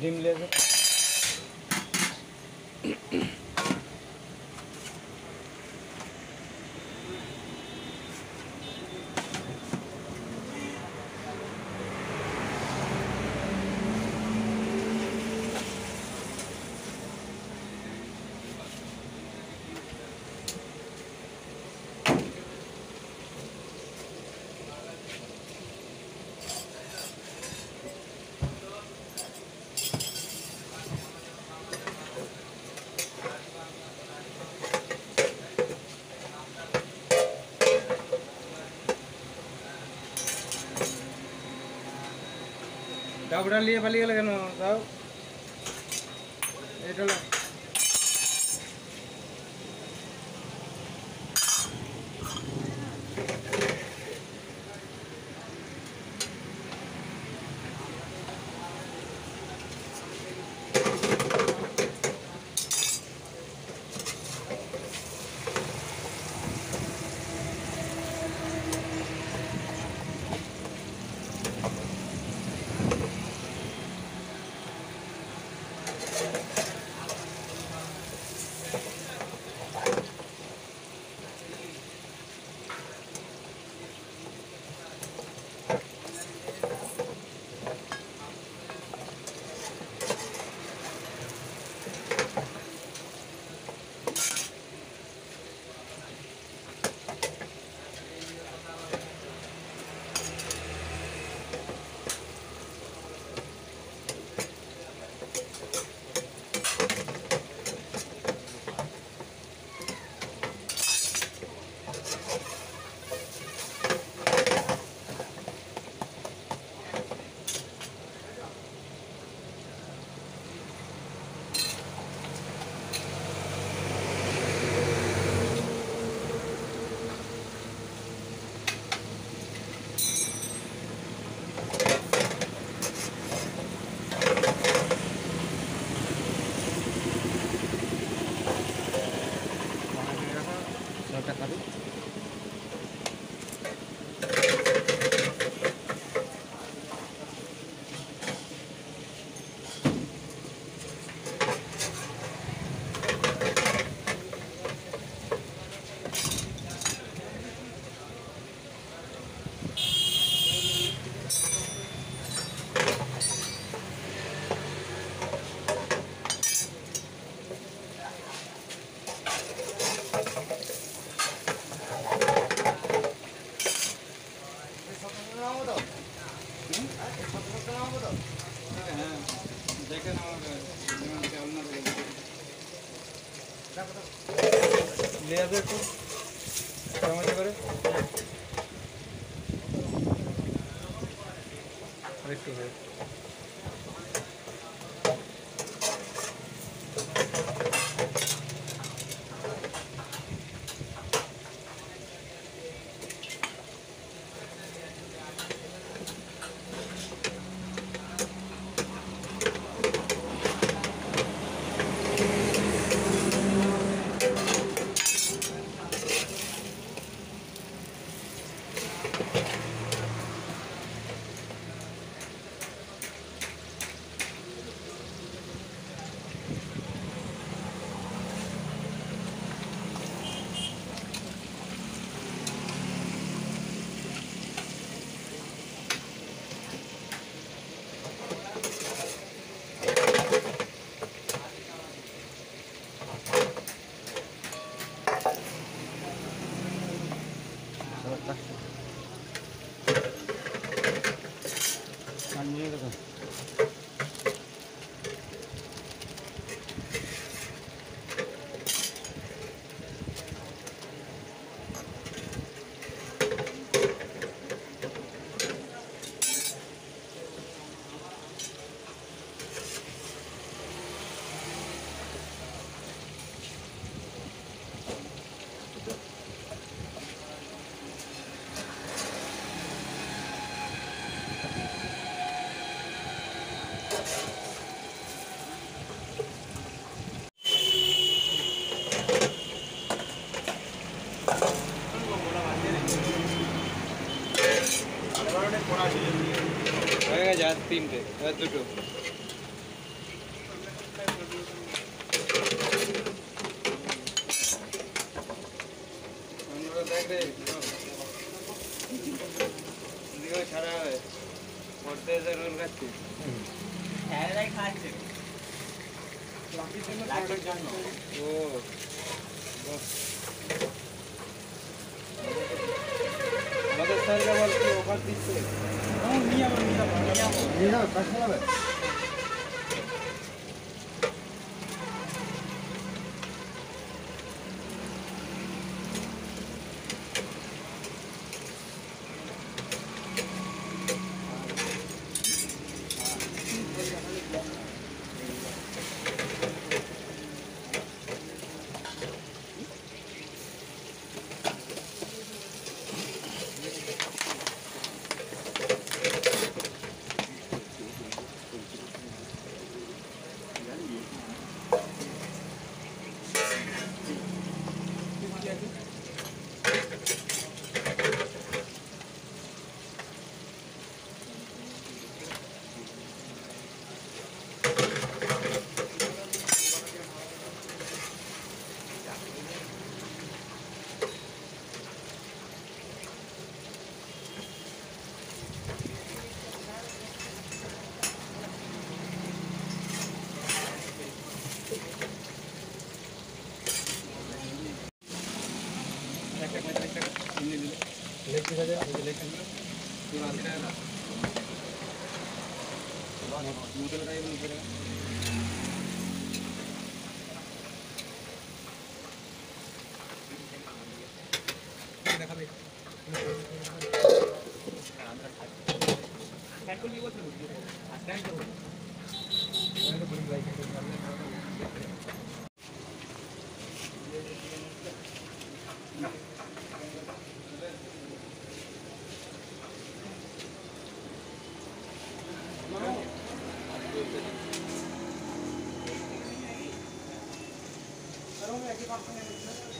ডিম লেগে दाबड़ा लिए पाली गल केनो दाब एटला तीन थे করে ছাড়া হবে করতে জরুর কাছে এরাই খাচ্ছে বাকি জন্য লাগার জন্য ও বাস আমাদের স্যার কে বলতে ওভার দিচ্ছে ও নিয়ে আবার নিয়ে নাও কাছে হবে I don't know if you